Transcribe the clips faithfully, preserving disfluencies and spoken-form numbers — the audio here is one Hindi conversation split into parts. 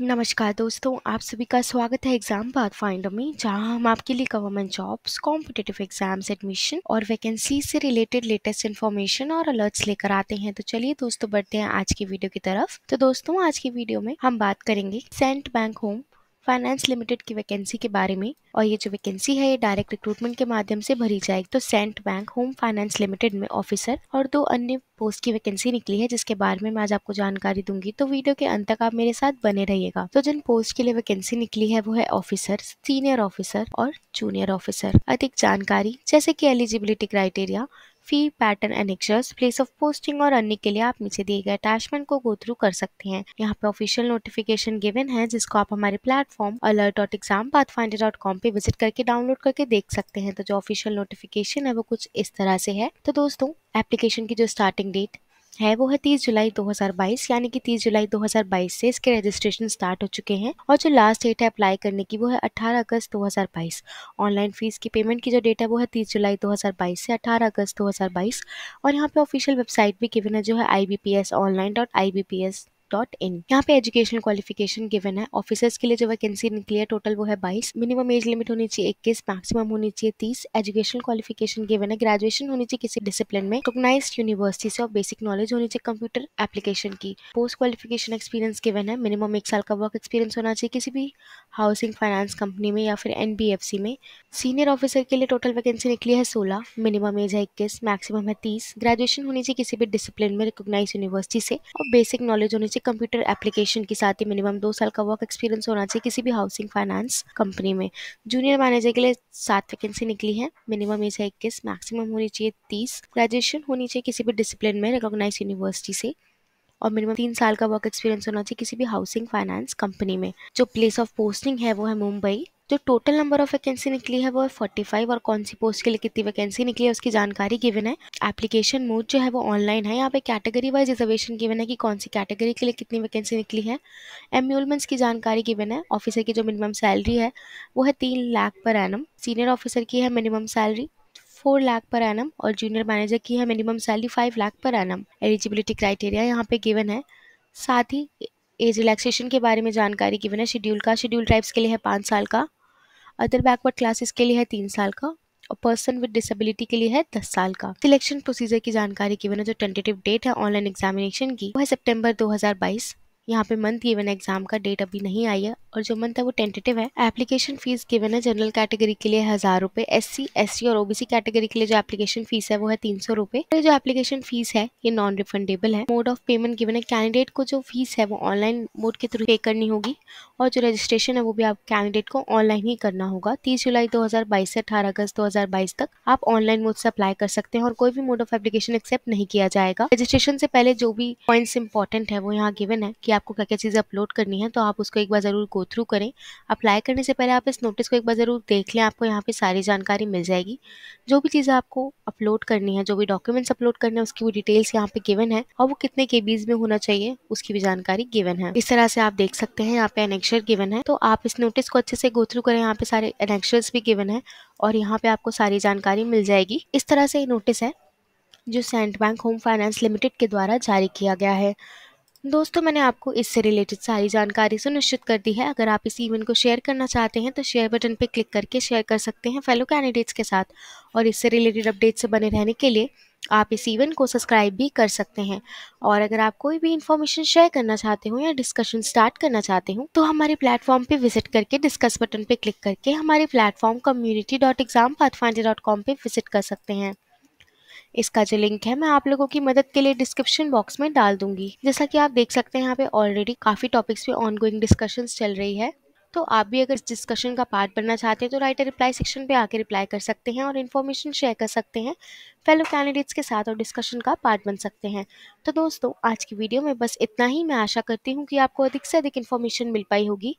नमस्कार दोस्तों, आप सभी का स्वागत है एग्जाम बादफाइंडर में, जहां हम आपके लिए government jobs, competitive exams, admission और वैकेंसी से रिलेटेड लेटेस्ट इन्फॉर्मेशन और अलर्ट्स लेकर आते हैं। तो चलिए दोस्तों, बढ़ते हैं आज की वीडियो की तरफ। तो दोस्तों, आज की वीडियो में हम बात करेंगे Cent bank home finance limited की वैकेंसी के बारे में। और ये जो वैकेंसी है ये डायरेक्ट रिक्रूटमेंट के माध्यम से भरी जाएगी। तो Cent bank home finance limited में ऑफिसर और दो अन्य पोस्ट की वैकेंसी निकली है, जिसके बारे में मैं आज आपको जानकारी दूंगी। तो वीडियो के अंत तक आप मेरे साथ बने रहिएगा। तो जिन पोस्ट के लिए वैकेंसी निकली है वो है ऑफिसर, सीनियर ऑफिसर और जूनियर ऑफिसर। अधिक जानकारी जैसे की eligibility criteria, fee, pattern, annexures, place of posting और अन्य के लिए आप नीचे दिए गए अटैचमेंट को गो थ्रू कर सकते हैं। यहाँ पे ऑफिशियल नोटिफिकेशन गिवन है, जिसको आप हमारे प्लेटफॉर्म अलर्ट डॉट एग्जाम बादफाइंडर डॉट कॉम पे विजिट करके डाउनलोड करके देख सकते हैं। तो जो ऑफिशियल नोटिफिकेशन है वो कुछ इस तरह से है। तो दोस्तों, एप्लीकेशन की जो स्टार्टिंग डेट है वो है तीस जुलाई दो हज़ार बाईस, यानी कि तीस जुलाई दो हज़ार बाईस से इसके रजिस्ट्रेशन स्टार्ट हो चुके हैं। और जो लास्ट डेट है अप्लाई करने की वो है अठारह अगस्त दो हज़ार बाईस। ऑनलाइन फीस की पेमेंट की जो डेट है वो है तीस जुलाई दो हज़ार बाईस से अठारह अगस्त दो हज़ार बाईस। और यहाँ पे ऑफिशियल वेबसाइट भी गिवन है, जो है I B P S online dot I B P S dot in. यहाँ पे एजुकेशन क्वालिफिकेशन गिवन है। ऑफिसर्स के लिए जो वैकेंसी निकली है टोटल वो है बाईस। मिनिमम एज लिमिट होनी चाहिए इक्कीस, मैक्सिमम होनी चाहिए तीस। एजुकेशन क्वालिफिकेशन गिवन है ग्रेजुएशन होनी चाहिए किसी डिसिप्लिन में रिकॉग्नाइज्ड यूनिवर्सिटी से और बेसिक नॉलेज होनी चाहिए कंप्यूटर एप्लीकेशन की। पोस्ट क्वालिफिकेशन एक्सपीरियंस गिवन है। मिनिमम एक साल का वर्क एक्सपीरियंस होना चाहिए किसी भी हाउसिंग फाइनेंस कंपनी में या फिर एन बी एफ सी में। सीनियर ऑफिसर के लिए टोटल वैकेंसी निकली है सोलह। मिनिमम एज है इक्कीस, मैक्सिमम है तीस। ग्रेजुएशन होनी चाहिए किसी भी डिसिप्लिन में रिकॉग्नाइज यूनिवर्सिटी से और बेसिक नॉलेज होनी कंप्यूटर एप्लीकेशन के साथ ही मिनिमम दो साल का वर्क एक्सपीरियंस होना चाहिए किसी भी हाउसिंग फाइनेंस कंपनी में। जूनियर मैनेजर के लिए सात वैकेंसी निकली है। मिनिमम एज है इक्कीस, मैक्सिमम होनी चाहिए तीस। ग्रेजुएशन होनी चाहिए किसी भी डिसिप्लिन में रिकॉग्नाइज यूनिवर्सिटी से और मिनिमम तीन साल का वर्क एक्सपीरियंस होना चाहिए किसी भी हाउसिंग फाइनेंस कंपनी में। जो प्लेस ऑफ पोस्टिंग है वो है मुंबई। जो टोटल नंबर ऑफ वैकेंसी निकली है वो है पैंतालीस और कौन सी पोस्ट के लिए कितनी वैकेंसी निकली है उसकी जानकारी गिवन है। एप्लीकेशन मोड जो है वो ऑनलाइन है। यहाँ पे कैटेगरी वाइज रिजर्वेशन गिवन है कि कौन सी कैटेगरी के लिए कितनी वैकेंसी निकली है। एम्यूलमेंट्स की जानकारी गिवन है। ऑफिसर की जो मिनिमम सैलरी है वो है तीन lakh per annum. Senior officer की है minimum salary four lakh per annum और जूनियर मैनेजर की है minimum salary five lakh per annum. Eligibility criteria यहाँ पे गिवन है। साथ ही एज रिलैक्सेशन के बारे में जानकारी गिवन है। शेड्यूल का शेड्यूल टाइप्स के लिए है पाँच साल का, अदर बैकवर्ड क्लासेस के लिए है तीन साल का और पर्सन विद डिसेबिलिटी के लिए है दस साल का। सिलेक्शन प्रोसीजर की जानकारी गिवन है। जो टेंटेटिव डेट है ऑनलाइन एग्जामिनेशन की वो है सितंबर दो हज़ार बाईस। यहाँ पे मंथ गिवन है, एग्जाम का डेट अभी नहीं आई है और जो मंथ है वो टेंटेटिव है। एप्लीकेशन फीस गिवन है। जनरल कैटेगरी के लिए हज़ार रुपये, एस सी एस सी और ओबीसी कैटेगरी के लिए जो एप्लीकेशन फीस है वो है तीन सौ रुपये। तो जो एप्लीकेशन फीस है ये नॉन रिफंडेबल है। मोड ऑफ पेमेंट गिवन है। कैंडिडेट को जो फीस है वो ऑनलाइन मोड के थ्रू पे करनी होगी और जो रजिस्ट्रेशन है वो भी आप कैंडिडेट को ऑनलाइन ही करना होगा। तीस जुलाई दो हज़ार बाईस से अठारह अगस्त दो हज़ार बाईस तक आप ऑनलाइन मोड से अप्लाई कर सकते हैं और कोई भी मोड ऑफ एप्लीकेशन एक्सेप्ट नहीं किया जाएगा। रजिस्ट्रेशन से पहले जो भी पॉइंट्स इंपॉर्टेंट है वो यहाँ गिवन है कि आपको क्या क्या चीज़ें अपलोड करनी है, तो आप उसको एक बार ज़रूर गो थ्रू करें। अप्लाई करने से पहले आप इस नोटिस को एक बार ज़रूर देख लें, आपको यहाँ पे सारी जानकारी मिल जाएगी। जो भी चीज़ें आपको अपलोड करनी है, जो भी डॉक्यूमेंट्स अपलोड करने हैं उसकी भी डिटेल्स यहाँ पे गिवन है और वो कितने के बीच में होना चाहिए उसकी भी जानकारी गिवन है। इस तरह से आप देख सकते हैं, यहाँ पे एनेक्सर गिवन है। तो आप इस नोटिस को अच्छे से गो थ्रू करें, यहाँ पे सारे एनेक्सर्स भी गिवन है और यहाँ पे आपको सारी जानकारी मिल जाएगी। इस तरह से ये नोटिस है जो Cent bank home finance limited के द्वारा जारी किया गया है। दोस्तों, मैंने आपको इससे रिलेटेड सारी जानकारी सुनिश्चित कर दी है। अगर आप इस इवेंट को शेयर करना चाहते हैं तो शेयर बटन पर क्लिक करके शेयर कर सकते हैं फेलो कैंडिडेट्स के साथ। और इससे रिलेटेड अपडेट से बने रहने के लिए आप इस इवेंट को सब्सक्राइब भी कर सकते हैं। और अगर आप कोई भी इन्फॉर्मेशन शेयर करना चाहते हो या डिस्कशन स्टार्ट करना चाहते हो तो हमारे प्लेटफॉर्म पे विजिट करके डिस्कस बटन पर क्लिक करके हमारे प्लेटफॉर्म कम्युनिटी डॉट एग्जाम बादफाइंडर डॉट कॉम पे विजिट कर सकते हैं। इसका जो लिंक है मैं आप लोगों की मदद के लिए डिस्क्रिप्शन बॉक्स में डाल दूंगी। जैसा कि आप देख सकते हैं यहाँ पे ऑलरेडी काफ़ी टॉपिक्स पे ऑनगोइंग डिस्कशंस चल रही है। तो आप भी अगर इस डिस्कशन का पार्ट बनना चाहते हैं तो राइट रिप्लाई सेक्शन पे आके रिप्लाई कर सकते हैं और इन्फॉर्मेशन शेयर कर सकते हैं फेलो कैंडिडेट्स के साथ और डिस्कशन का पार्ट बन सकते हैं। तो दोस्तों, आज की वीडियो में बस इतना ही। मैं आशा करती हूँ कि आपको अधिक से अधिक इन्फॉर्मेशन मिल पाई होगी।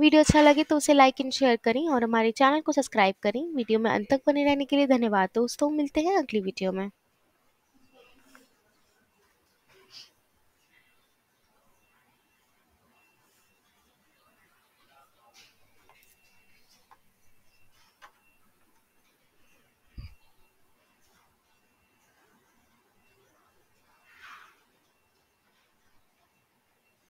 वीडियो अच्छा लगे तो उसे लाइक एंड शेयर करें और हमारे चैनल को सब्सक्राइब करें। वीडियो में अंत तक बने रहने के लिए धन्यवाद दोस्तों। मिलते हैं अगली वीडियो में।